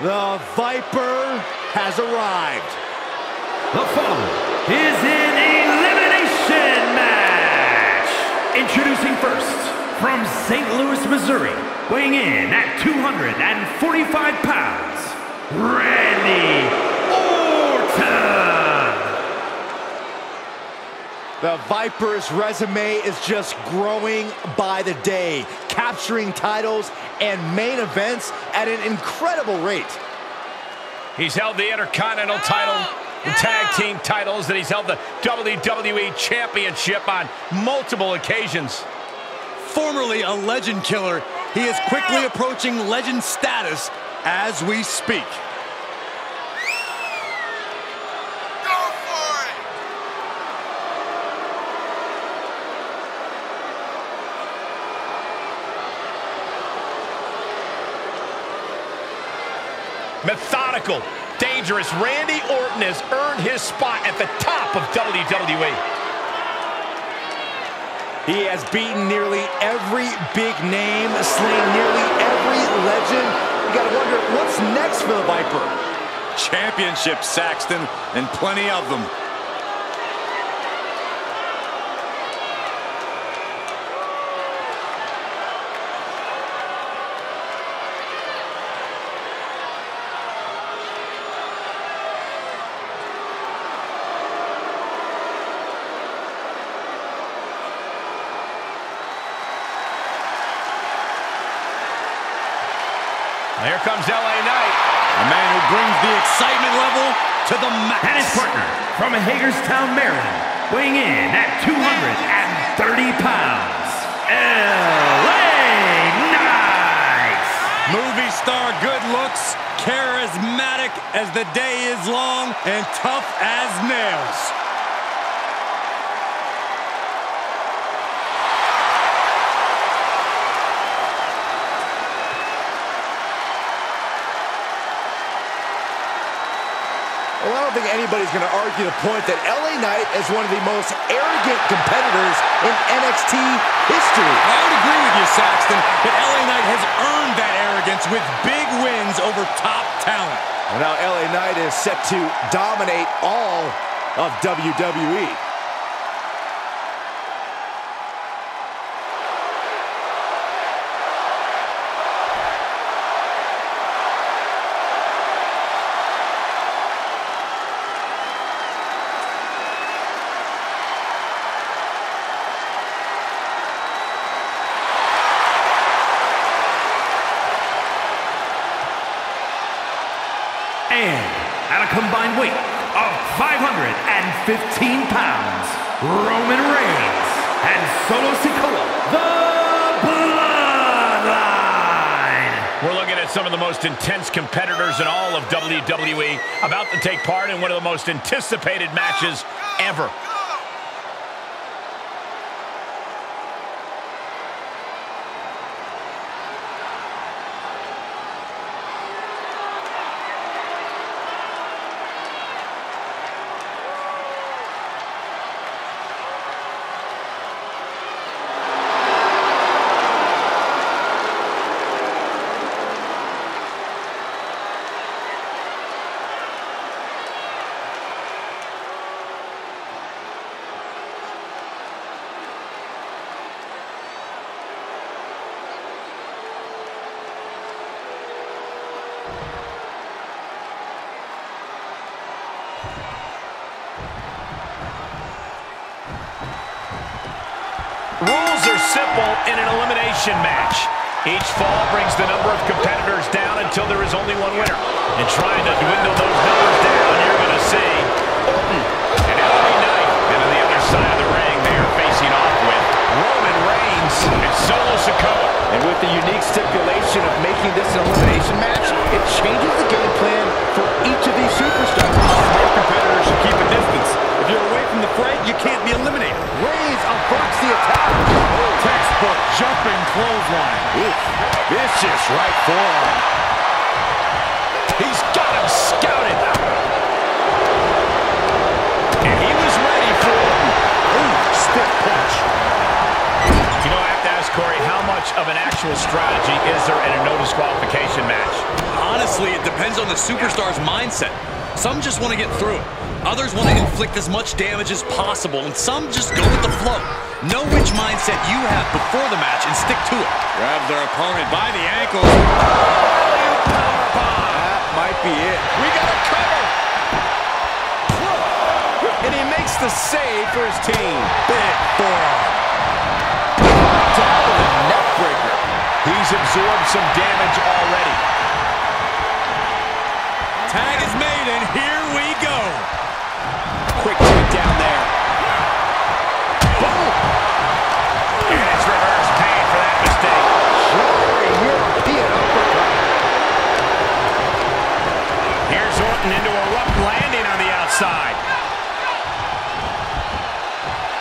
The Viper has arrived. The following is an elimination match. Introducing first, from St. Louis, Missouri, weighing in at 245 pounds, Randy Orton. The Viper's resume is just growing by the day, capturing titles and main events at an incredible rate. He's held the Intercontinental title, the tag team titles, and he's held the WWE Championship on multiple occasions. Formerly a legend killer, he is quickly approaching legend status as we speak. Methodical, dangerous, Randy Orton has earned his spot at the top of WWE. He has beaten nearly every big name, slain nearly every legend. You gotta wonder, what's next for the Viper? Championship, Saxton, and plenty of them. Here comes LA Knight, a man who brings the excitement level to the max. And his partner from Hagerstown, Maryland, weighing in at 230 pounds, LA Knight. Movie star good looks, charismatic as the day is long, and tough as nails. Well, I don't think anybody's going to argue the point that LA Knight is one of the most arrogant competitors in NXT history. I would agree with you, Saxton, but LA Knight has earned that arrogance with big wins over top talent. And now LA Knight is set to dominate all of WWE. And at a combined weight of 515 pounds, Roman Reigns and Solo Sikoa, The Bloodline. We're looking at some of the most intense competitors in all of WWE about to take part in one of the most anticipated matches ever. Rules are simple in an elimination match. Each fall brings the number of competitors down until there is only one winner. And trying to dwindle those numbers down, you're going to see Orton and LA Knight. And on the other side of the ring, they are facing off with Roman Reigns and Solo Sikoa. And with the unique stipulation of making this an elimination match, it changes the game plan for each of these superstars. All competitors should keep a distance. If you're away from the fray, you can't be eliminated. Reigns averts the attack. Textbook jumping clothesline. Oof. Vicious right forearm. He's got him scouted. And he was ready for it. Ooh, stiff punch. You know, I have to ask Corey, how much of an actual strategy is there in a no disqualification match? Honestly, it depends on the superstar's mindset. Some just want to get through it. Others want to inflict as much damage as possible, and some just go with the flow. Know which mindset you have before the match and stick to it. Grab their opponent by the ankles. That might be it. We got a cover. And he makes the save for his team. Big forearm. Top of the neck breaker. He's absorbed some damage already. Tag is made, and here we go. Quick take down there. Boom! And it's reverse pain for that mistake. Sure, European uppercut. Here's Orton into a rough landing on the outside.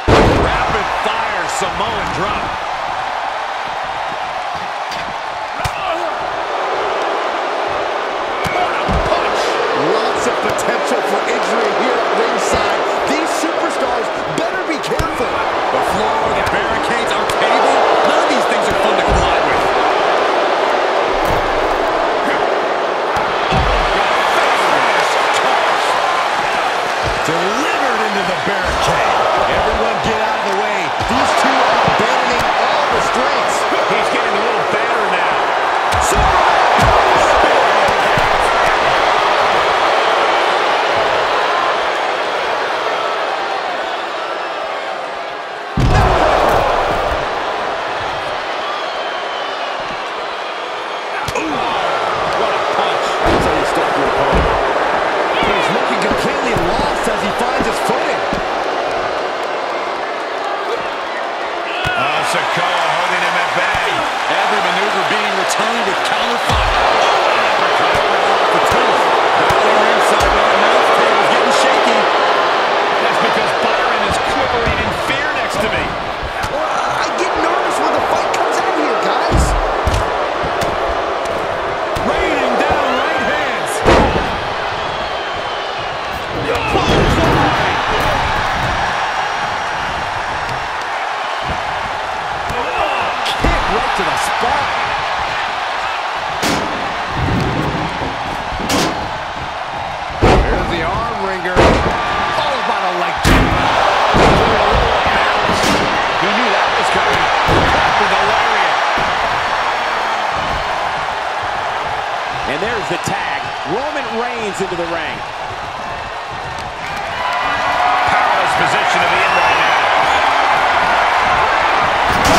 Rapid fire Samoan drop. Potential for injury here at ringside. These superstars better be careful. The floor, the barricades, our table, none of these things are fun to collide with. Delivered into the barricade. Everyone get out of the way. These two are abandoning all restraints. He's getting a little better now. The tag. Roman Reigns into the ring. Powerless position to be in right now.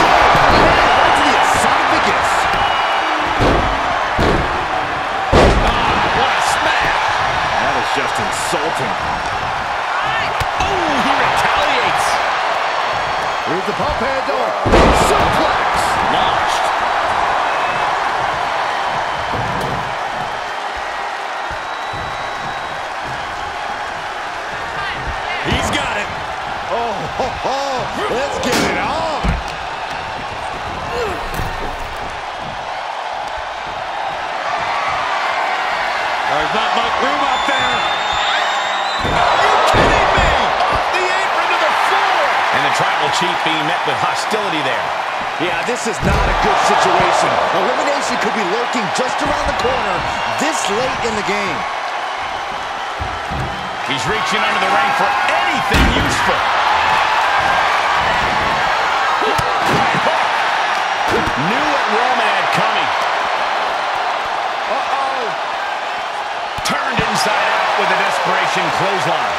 Right to the esophagus. Oh, what a smash. That is just insulting. Oh, he retaliates. Here's the pump handle. Suplex. Launched. Oh, let's get it on. There's not much room out there. Are you kidding me? Off the apron to the floor. And the tribal chief being met with hostility there. Yeah, this is not a good situation. Elimination could be lurking just around the corner this late in the game. He's reaching under the ring for anything useful. Knew what Roman had coming. Uh-oh. Turned inside out with a desperation clothesline.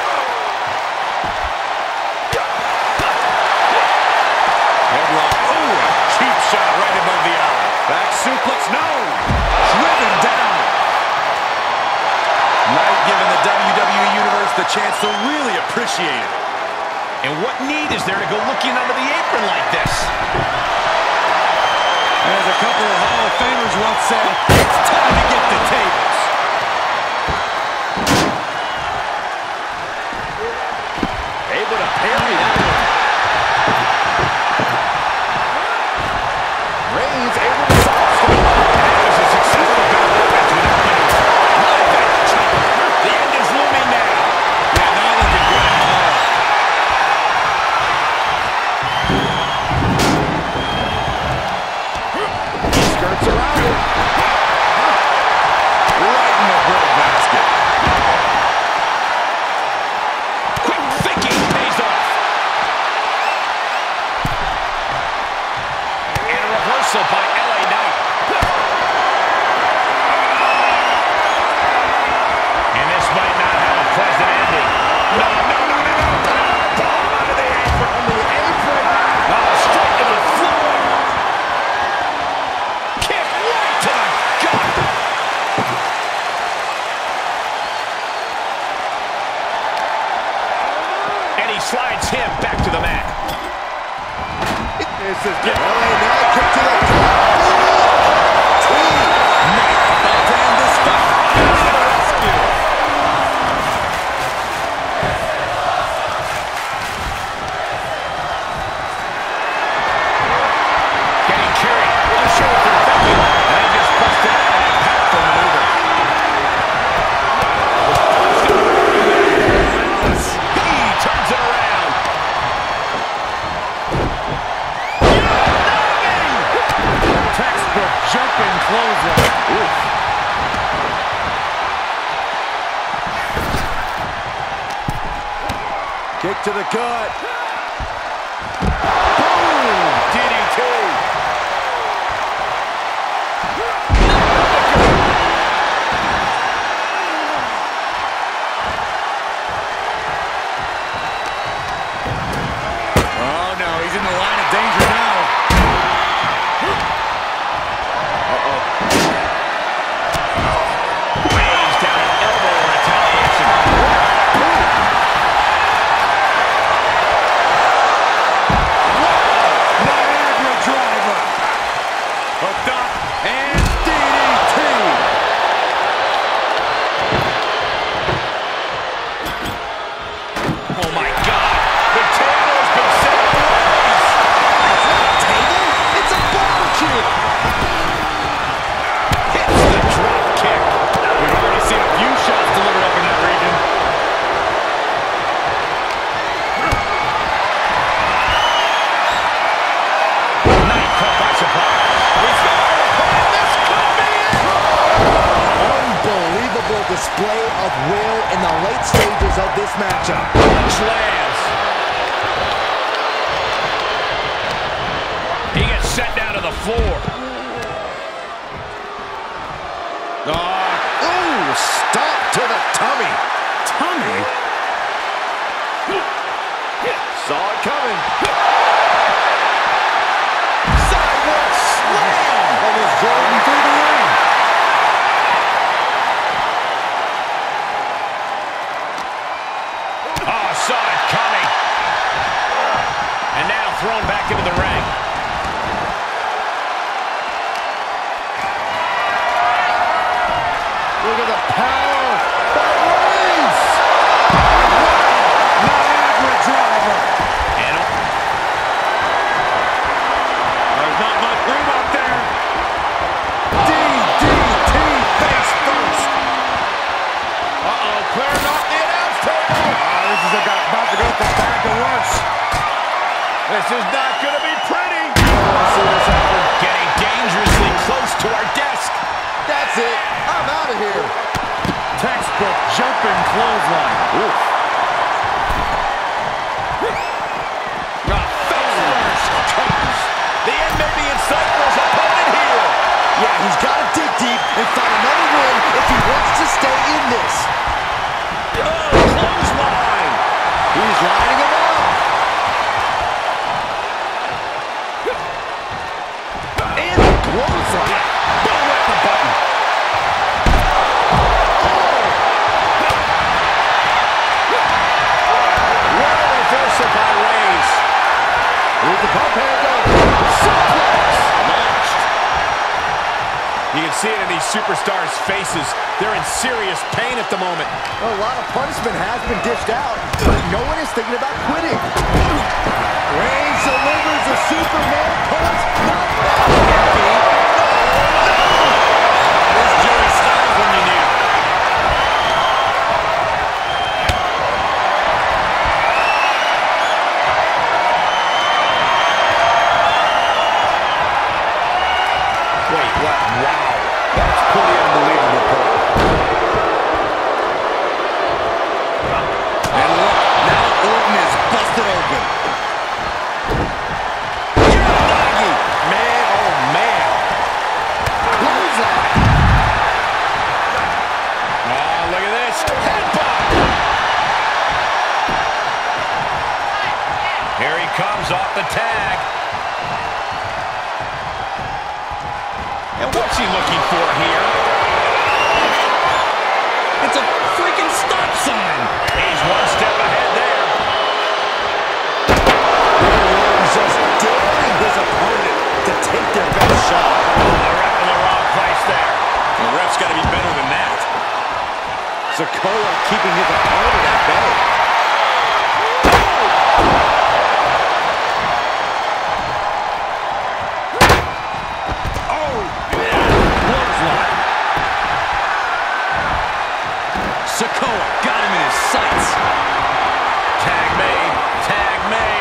Headlock. Oh, a cheap shot right above the eye. Back suplex. No. Driven down. Knight giving the WWE Universe the chance to really appreciate it. And what need is there to go looking under the apron like this? As a couple of Hall of Famers once said, it's time to get the tables. Able to parry that one. Reigns able to solve it. That was a successful battle match with the Kings. What a chop. The end is looming now. Yeah, now they can get it all. Right in the bread basket. Quick thinking pays off. And a reversal by LA Knight. And this might not have a pleasant ending. No. Ball out of the apron. On the apron. Oh, straight to the floor. Kick right to the gut. And he slides him back to the mat. This is good. LA Knight kick to the to the gut. Boom! DDT! Oh, no. He's in the line of danger now. Uh-oh. Waves down an elbow retaliation. Display of will in the late stages of this matchup. Slams. He gets sent down to the floor. Ooh, stop to the tummy. Tummy? Saw it coming. Sidewalk slam. That was Jordan through the ring. Thrown back into the ring. Look at the power by Reigns! Niagara driver! And there's not much room up there. DDT face first. Uh-oh, cleared off the announce table. This is about to go from bad to worse. This is not going to be pretty. Getting dangerously close to our desk. That's it. I'm out of here. Textbook jumping clothesline. Oof. The end may be in sight for his opponent here. Yeah, he's got to dig deep and find another win if he wants to stay in this. Oh, clothesline. He's lining him up. See it in these superstars' faces. They're in serious pain at the moment. A lot of punishment has been dished out, but no one is thinking about quitting. Reigns delivers a Superman punch. Not that heavy. No! That's Jerry Styles when you need. Wait, what? Sikoa keeping his opponent at bay. Oh, Bloodline. Sikoa got him in his sights. Tag made. Tag made.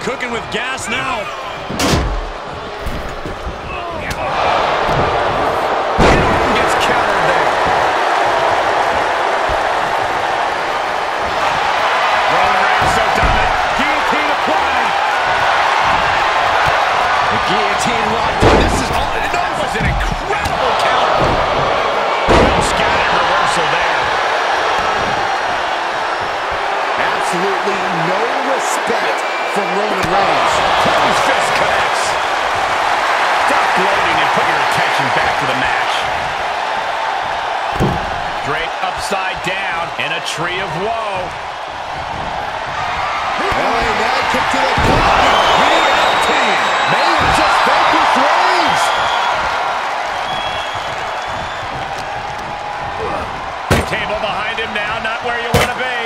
Cooking with gas now. from Roman Reigns. Close fist connects. Stop gloating and put your attention back to the match. Drake upside down in a tree of woe. LA Knight kick to the body. BFT. Mayhem just vanquished Reigns. The table behind him now, not where you want to be.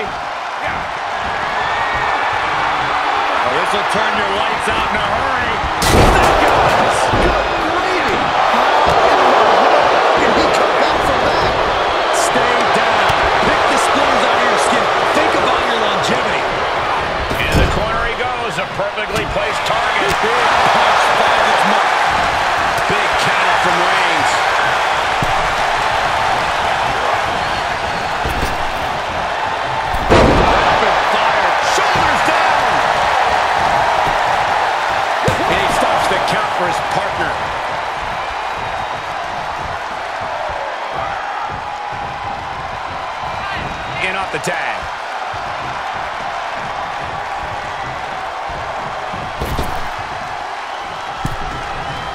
This will turn your lights out in a hurry. Thank goodness. Good gravy. And he took out from that. Stay down. Pick the stones out of your skin. Think about your longevity. In the corner he goes. A perfectly placed target. Big punch finds its mark. Big counter from Reigns. For his partner. In off the tag.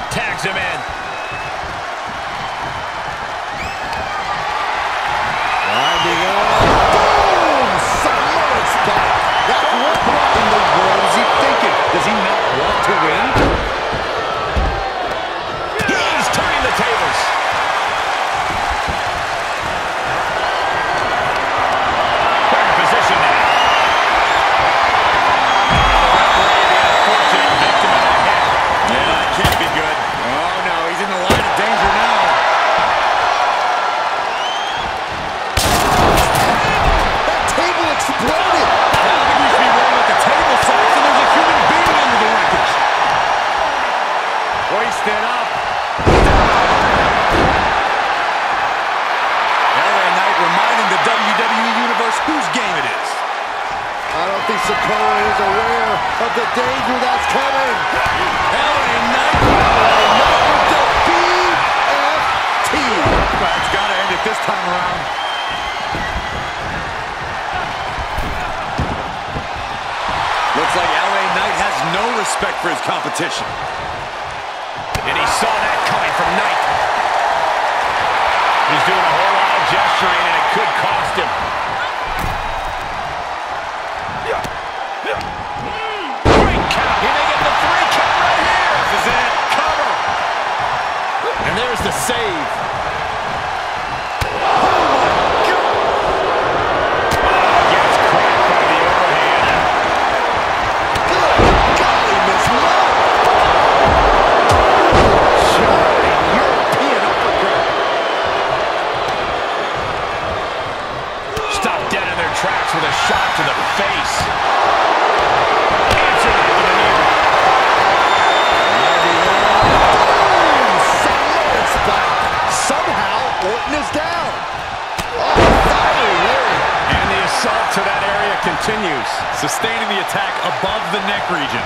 Tags him in. Winding up. Boom! Solid spot. That's what in the world is he thinking? Does he not want to win? Sikoa is aware of the danger that's coming. LA Knight with the BFT. Well, it's got to end it this time around. Looks like LA Knight has no respect for his competition. And he saw that coming from Knight. He's doing a whole lot of gesturing, and it could cost him. There's the save. Oh, my God. Gets cracked by the overhand. Good golly, Miss Love. Shiny European uppercut. Stopped dead in their tracks with a shot to the face. Answer that with an arrow. Somehow, Orton is down. Oh, and the assault to that area continues. Sustaining the attack above the neck region.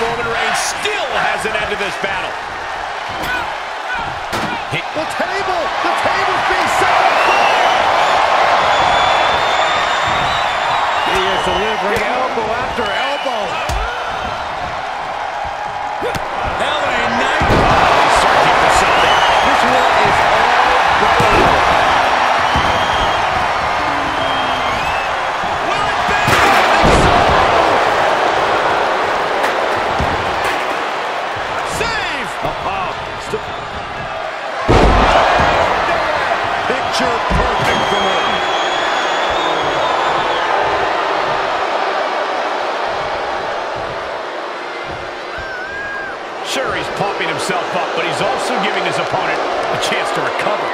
Roman Reigns still hasn't ended this battle. The table's being set on fire! He is delivering elbow after elbow. LA Knight, searching for something. This one is all gold. Will it be? I think so. Save! Perfect for Orton. Sure, he's pumping himself up, but he's also giving his opponent a chance to recover.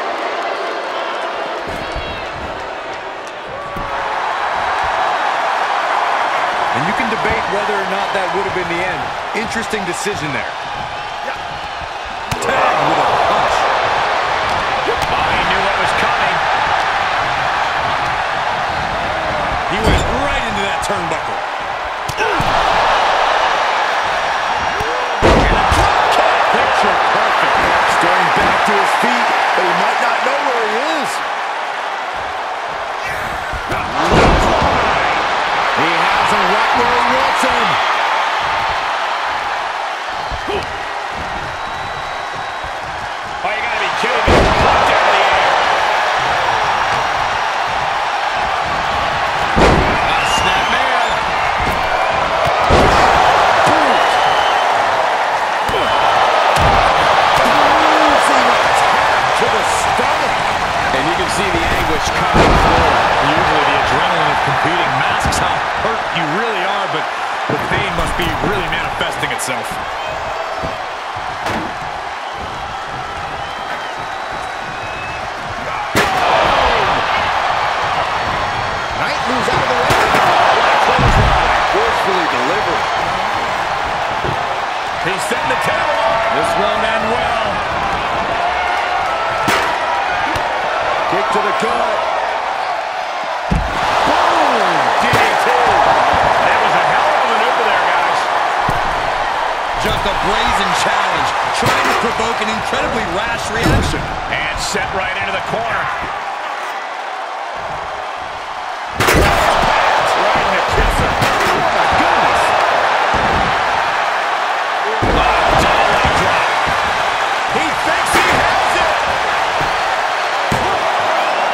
And you can debate whether or not that would have been the end. Interesting decision there. He went right into that turnbuckle. And a drop kick. Picture perfect. Staring back to his feet, but he might not know where he is. He has him right where he wants him. Oh, you gotta be kidding me. See the anguish coming forward. Usually the adrenaline of competing masks how hurt you really are, but the pain must be really manifesting itself. Knight moves out of the way. What a close line. Forcefully delivered. He's setting the towel up. This won't end well. Kick to the gut. Boom! DDT! That was a hell of a maneuver there, guys. Just a brazen challenge, trying to provoke an incredibly rash reaction. And set right into the corner. That's right in the kisser. Oh, my goodness. Oh, dollar drop. He thinks he has it.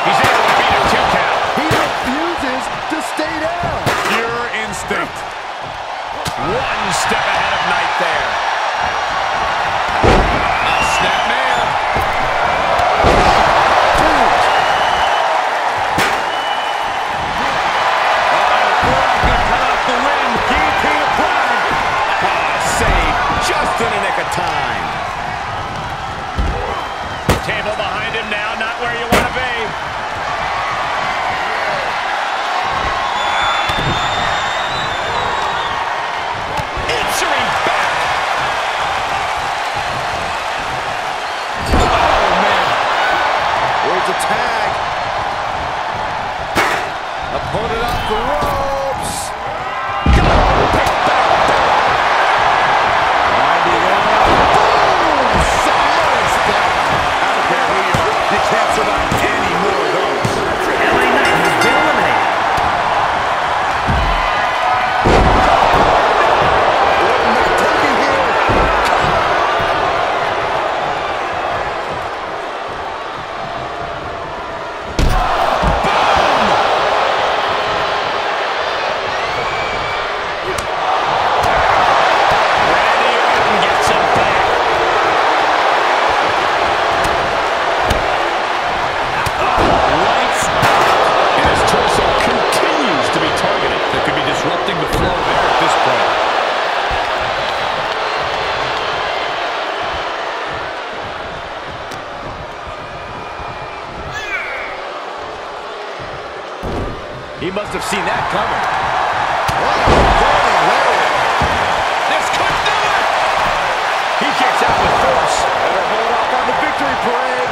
He's able to beat a two count. He refuses to stay down. Pure instinct. One step ahead of Knight there. A snap man. Orton gonna cut off the rim. Guillotine applied. Save just in the nick of time. Table behind him now. Not where you want to be. The tag. Opponent off the ropes. Go! Pick back down. Randy Orton. Boom! Solid step. I don't care who you are. You can't survive any more of those. LA Knight has been eliminated. Orton not taking here. He must have seen that coming. What a burning lariat. This could do it. He kicks out with force. Better hold off on the victory parade.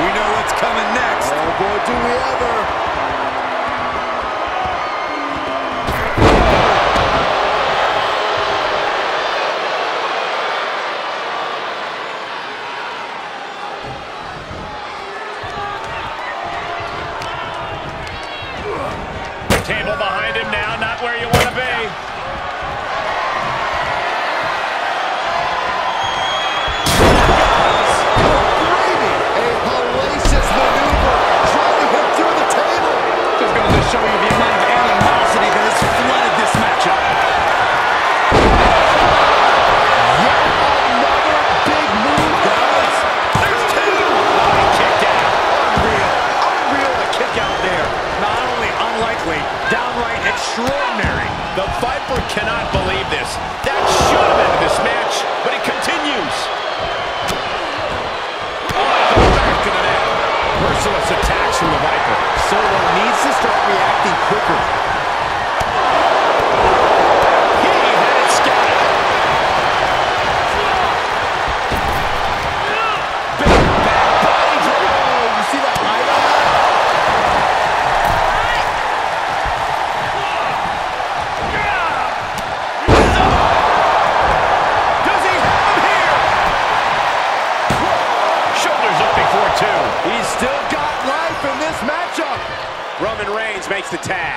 We know what's coming next. Oh, boy, do we ever. the tag.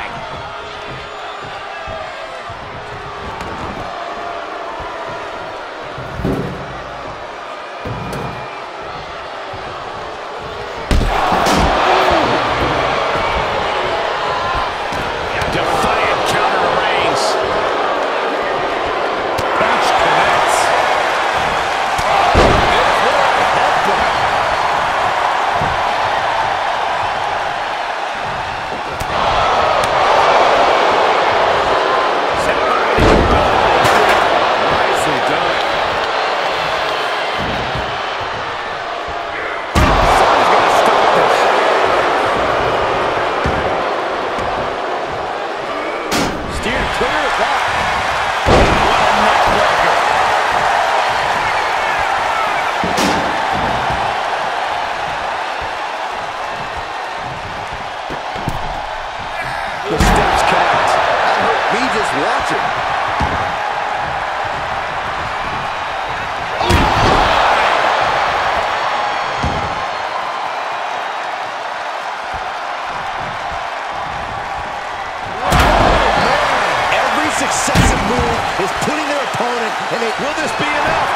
Will this be enough?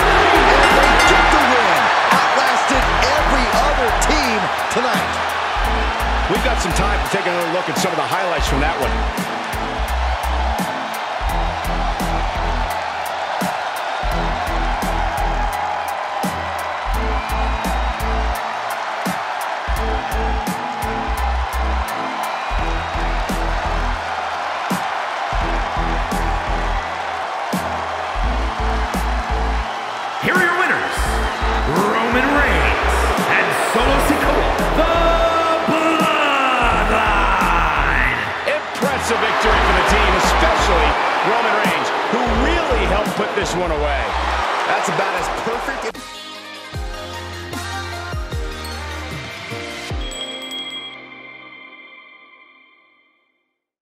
And they get the win. Outlasted every other team tonight. We've got some time to take another look at some of the highlights from that one. Here are your winners, Roman Reigns and Solo Sikoa, The Bloodline. Impressive victory for the team, especially Roman Reigns, who really helped put this one away. That's about as perfect...